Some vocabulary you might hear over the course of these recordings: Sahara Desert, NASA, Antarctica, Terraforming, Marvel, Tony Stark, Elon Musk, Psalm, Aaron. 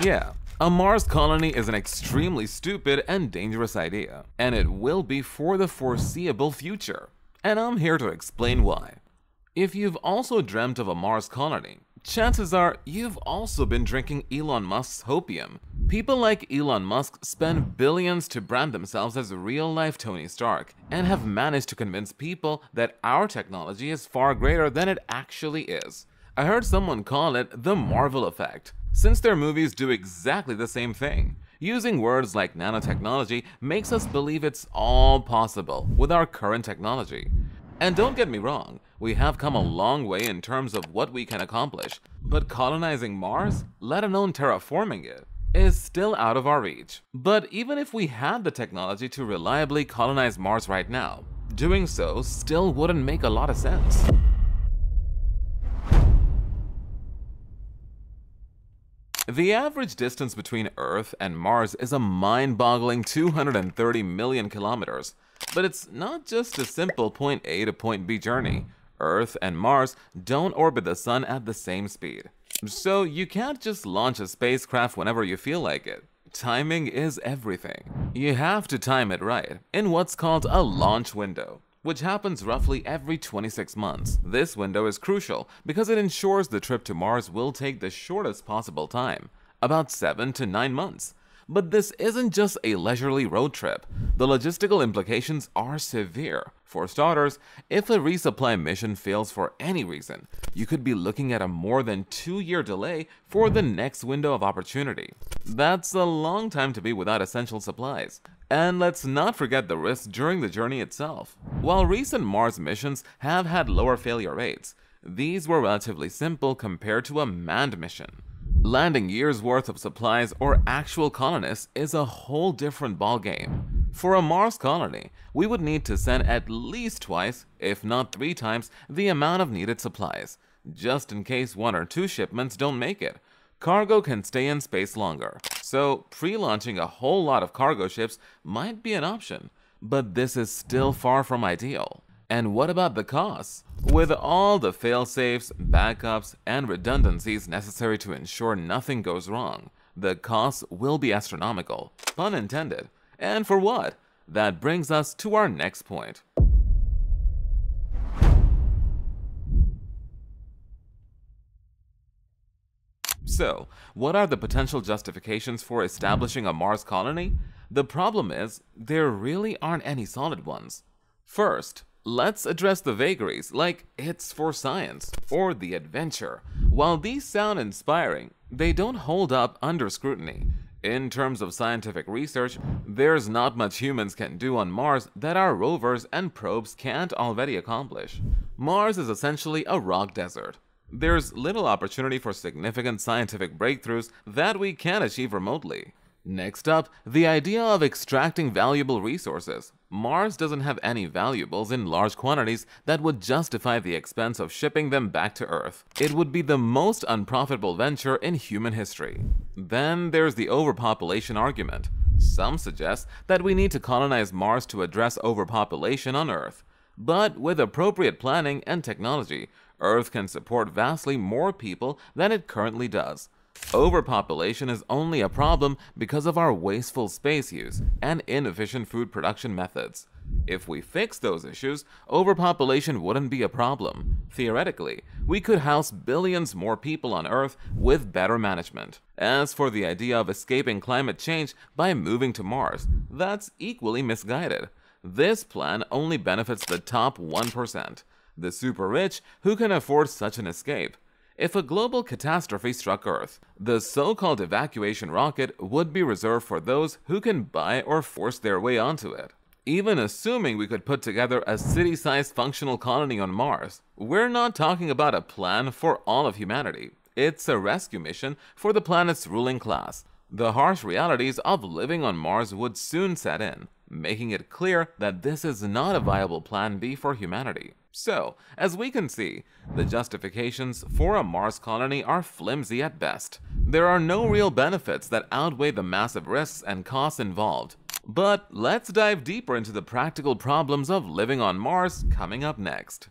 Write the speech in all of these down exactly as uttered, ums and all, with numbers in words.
Yeah, a Mars colony is an extremely stupid and dangerous idea, and it will be for the foreseeable future. And I'm here to explain why. If you've also dreamt of a Mars colony, chances are you've also been drinking Elon Musk's hopium. People like Elon Musk spend billions to brand themselves as real-life Tony Stark and have managed to convince people that our technology is far greater than it actually is. I heard someone call it the Marvel effect, since their movies do exactly the same thing. Using words like nanotechnology makes us believe it's all possible with our current technology. And don't get me wrong, we have come a long way in terms of what we can accomplish, but colonizing Mars, let alone terraforming it, is still out of our reach. But even if we had the technology to reliably colonize Mars right now, doing so still wouldn't make a lot of sense. The average distance between Earth and Mars is a mind-boggling two hundred thirty million kilometers. But it's not just a simple point A to point B journey. Earth and Mars don't orbit the Sun at the same speed. So you can't just launch a spacecraft whenever you feel like it. Timing is everything. You have to time it right, in what's called a launch window, which happens roughly every twenty-six months. This window is crucial because it ensures the trip to Mars will take the shortest possible time, about seven to nine months. But this isn't just a leisurely road trip. The logistical implications are severe. For starters, if a resupply mission fails for any reason, you could be looking at a more than two-year delay for the next window of opportunity. That's a long time to be without essential supplies. And let's not forget the risks during the journey itself. While recent Mars missions have had lower failure rates, these were relatively simple compared to a manned mission. Landing years' worth of supplies or actual colonists is a whole different ballgame. For a Mars colony, we would need to send at least twice, if not three times, the amount of needed supplies, just in case one or two shipments don't make it. Cargo can stay in space longer, so pre-launching a whole lot of cargo ships might be an option, but this is still far from ideal. And what about the costs? With all the fail-safes, backups, and redundancies necessary to ensure nothing goes wrong, the costs will be astronomical, pun intended. And for what? That brings us to our next point. So, what are the potential justifications for establishing a Mars colony? The problem is, there really aren't any solid ones. First, let's address the vagaries, like it's for science, or the adventure. While these sound inspiring, they don't hold up under scrutiny. In terms of scientific research, there's not much humans can do on Mars that our rovers and probes can't already accomplish. Mars is essentially a rock desert. There's little opportunity for significant scientific breakthroughs that we can achieve remotely. Next up, the idea of extracting valuable resources. Mars doesn't have any valuables in large quantities that would justify the expense of shipping them back to Earth. It would be the most unprofitable venture in human history. Then there's the overpopulation argument. Some suggest that we need to colonize Mars to address overpopulation on Earth. But with appropriate planning and technology, Earth can support vastly more people than it currently does. Overpopulation is only a problem because of our wasteful space use and inefficient food production methods. If we fix those issues, overpopulation wouldn't be a problem. Theoretically, we could house billions more people on Earth with better management. As for the idea of escaping climate change by moving to Mars, that's equally misguided. This plan only benefits the top one percent. The super rich who can afford such an escape. If a global catastrophe struck Earth, the so-called evacuation rocket would be reserved for those who can buy or force their way onto it. Even assuming we could put together a city-sized functional colony on Mars, we're not talking about a plan for all of humanity. It's a rescue mission for the planet's ruling class. The harsh realities of living on Mars would soon set in, making it clear that this is not a viable plan B for humanity. So, as we can see, the justifications for a Mars colony are flimsy at best. There are no real benefits that outweigh the massive risks and costs involved. But let's dive deeper into the practical problems of living on Mars coming up next.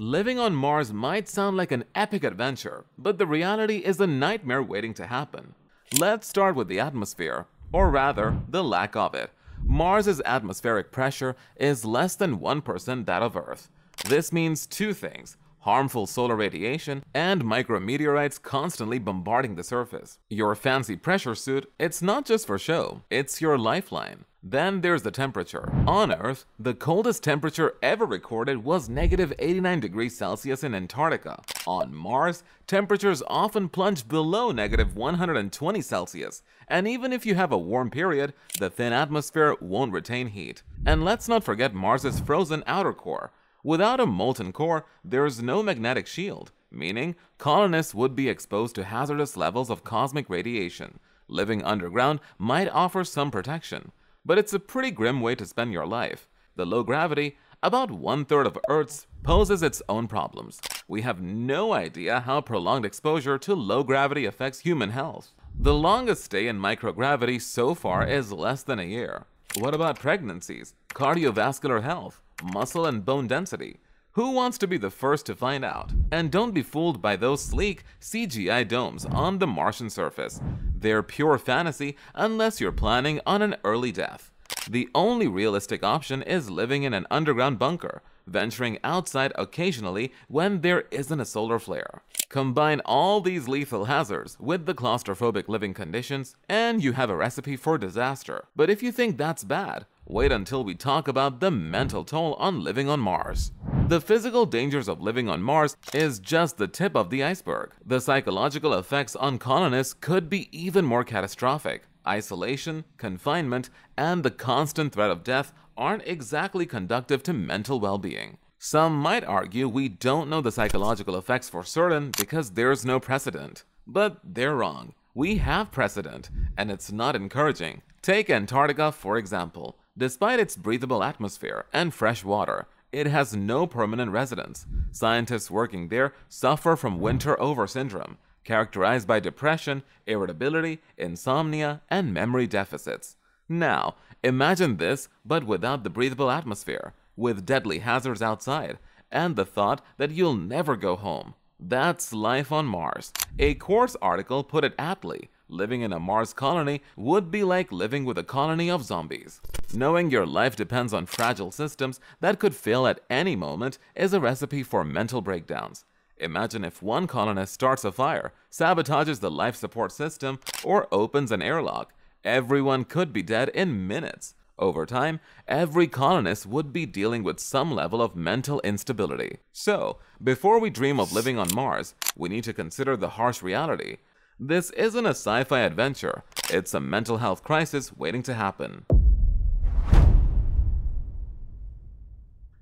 Living on Mars might sound like an epic adventure, but the reality is a nightmare waiting to happen. Let's start with the atmosphere, or rather, the lack of it. Mars's atmospheric pressure is less than one percent that of Earth. This means two things: harmful solar radiation and micrometeorites constantly bombarding the surface. Your fancy pressure suit, it's not just for show, it's your lifeline. Then there's the temperature. On Earth, the coldest temperature ever recorded was negative eighty-nine degrees Celsius in Antarctica. On Mars, temperatures often plunge below negative one hundred twenty Celsius, and even if you have a warm period, the thin atmosphere won't retain heat. And let's not forget Mars's frozen outer core. Without a molten core, there's no magnetic shield, meaning colonists would be exposed to hazardous levels of cosmic radiation. Living underground might offer some protection, but it's a pretty grim way to spend your life. The low gravity, about one-third of Earth's, poses its own problems. We have no idea how prolonged exposure to low gravity affects human health. The longest stay in microgravity so far is less than a year. What about pregnancies, cardiovascular health, muscle and bone density? Who wants to be the first to find out? And don't be fooled by those sleek C G I domes on the Martian surface. They're pure fantasy unless you're planning on an early death. The only realistic option is living in an underground bunker, venturing outside occasionally when there isn't a solar flare. Combine all these lethal hazards with the claustrophobic living conditions, and you have a recipe for disaster. But if you think that's bad, wait until we talk about the mental toll on living on Mars. The physical dangers of living on Mars is just the tip of the iceberg. The psychological effects on colonists could be even more catastrophic. Isolation, confinement, and the constant threat of death aren't exactly conducive to mental well-being. Some might argue we don't know the psychological effects for certain because there's no precedent. But they're wrong. We have precedent, and it's not encouraging. Take Antarctica, for example. Despite its breathable atmosphere and fresh water, it has no permanent residents. Scientists working there suffer from winter over syndrome, characterized by depression, irritability, insomnia, and memory deficits. Now, imagine this, but without the breathable atmosphere, with deadly hazards outside, and the thought that you'll never go home. That's life on Mars. A Quartz article put it aptly. Living in a Mars colony would be like living with a colony of zombies. Knowing your life depends on fragile systems that could fail at any moment is a recipe for mental breakdowns. Imagine if one colonist starts a fire, sabotages the life support system, or opens an airlock. Everyone could be dead in minutes. Over time, every colonist would be dealing with some level of mental instability. So, before we dream of living on Mars, we need to consider the harsh reality. This isn't a sci-fi adventure, it's a mental health crisis waiting to happen.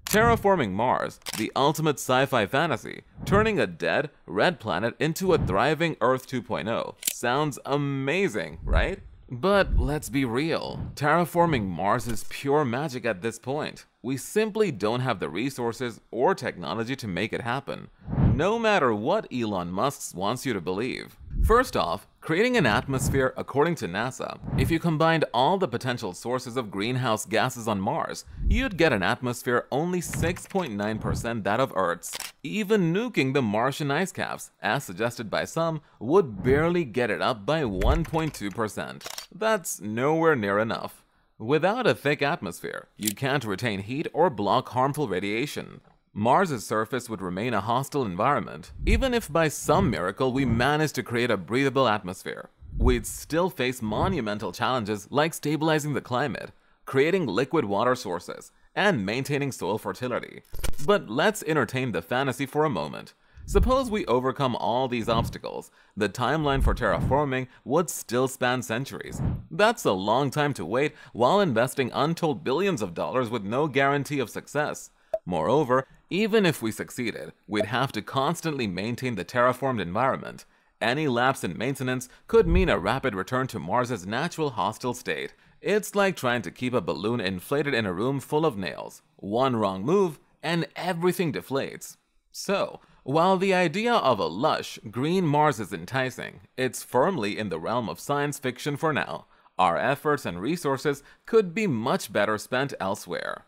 Terraforming Mars, the ultimate sci-fi fantasy, turning a dead, red planet into a thriving Earth two point oh. Sounds amazing, right? But let's be real, terraforming Mars is pure magic at this point. We simply don't have the resources or technology to make it happen, no matter what Elon Musk wants you to believe. First off, creating an atmosphere, according to NASA, if you combined all the potential sources of greenhouse gases on Mars, you'd get an atmosphere only six point nine percent that of Earth's. Even nuking the Martian ice caps, as suggested by some, would barely get it up by one point two percent. That's nowhere near enough. Without a thick atmosphere, you can't retain heat or block harmful radiation. Mars's surface would remain a hostile environment. Even if by some miracle we managed to create a breathable atmosphere, we'd still face monumental challenges like stabilizing the climate, creating liquid water sources, and maintaining soil fertility. But let's entertain the fantasy for a moment. Suppose we overcome all these obstacles. The timeline for terraforming would still span centuries. That's a long time to wait while investing untold billions of dollars with no guarantee of success. Moreover, even if we succeeded, we'd have to constantly maintain the terraformed environment. Any lapse in maintenance could mean a rapid return to Mars's natural hostile state. It's like trying to keep a balloon inflated in a room full of nails. One wrong move, and everything deflates. So, while the idea of a lush, green Mars is enticing, it's firmly in the realm of science fiction for now. Our efforts and resources could be much better spent elsewhere.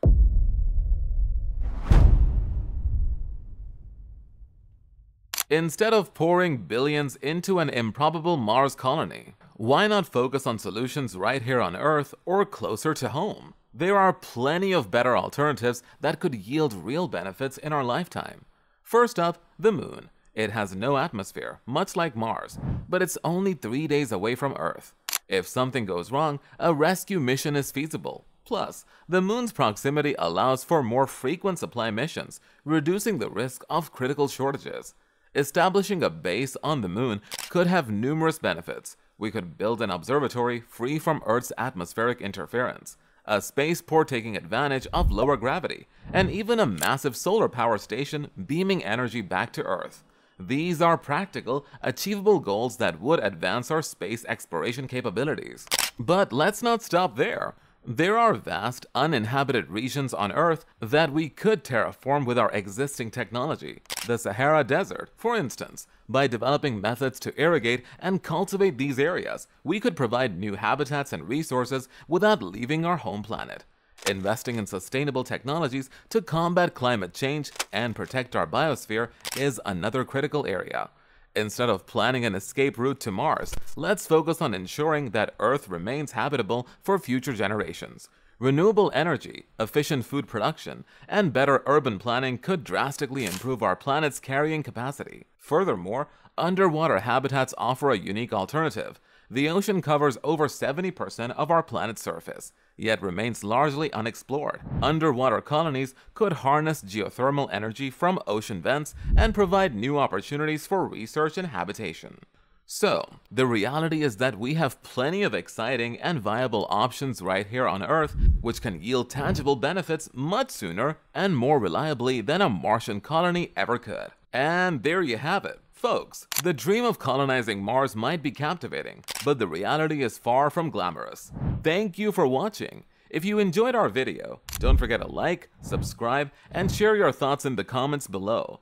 Instead of pouring billions into an improbable Mars colony, why not focus on solutions right here on Earth or closer to home? There are plenty of better alternatives that could yield real benefits in our lifetime. First up, the Moon. It has no atmosphere, much like Mars, but it's only three days away from Earth. If something goes wrong, a rescue mission is feasible. Plus, the Moon's proximity allows for more frequent supply missions, reducing the risk of critical shortages. Establishing a base on the Moon could have numerous benefits. We could build an observatory free from Earth's atmospheric interference, a spaceport taking advantage of lower gravity, and even a massive solar power station beaming energy back to Earth. These are practical, achievable goals that would advance our space exploration capabilities. But let's not stop there. There are vast, uninhabited regions on Earth that we could terraform with our existing technology. The Sahara Desert, for instance. By developing methods to irrigate and cultivate these areas, we could provide new habitats and resources without leaving our home planet. Investing in sustainable technologies to combat climate change and protect our biosphere is another critical area. Instead of planning an escape route to Mars, let's focus on ensuring that Earth remains habitable for future generations. Renewable energy, efficient food production, and better urban planning could drastically improve our planet's carrying capacity. Furthermore, underwater habitats offer a unique alternative. The ocean covers over seventy percent of our planet's surface, yet remains largely unexplored. Underwater colonies could harness geothermal energy from ocean vents and provide new opportunities for research and habitation. So, the reality is that we have plenty of exciting and viable options right here on Earth, which can yield tangible benefits much sooner and more reliably than a Martian colony ever could. And there you have it, folks. The dream of colonizing Mars might be captivating, but the reality is far from glamorous. Thank you for watching. If you enjoyed our video, don't forget to like, subscribe, and share your thoughts in the comments below.